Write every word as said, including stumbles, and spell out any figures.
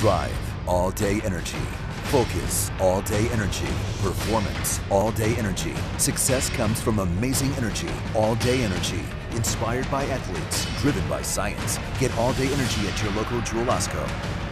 Drive, all-day energy. Focus, all-day energy. Performance, all-day energy. Success comes from amazing energy, all-day energy. Inspired by athletes, driven by science. Get all-day energy at your local Jewel-Osco.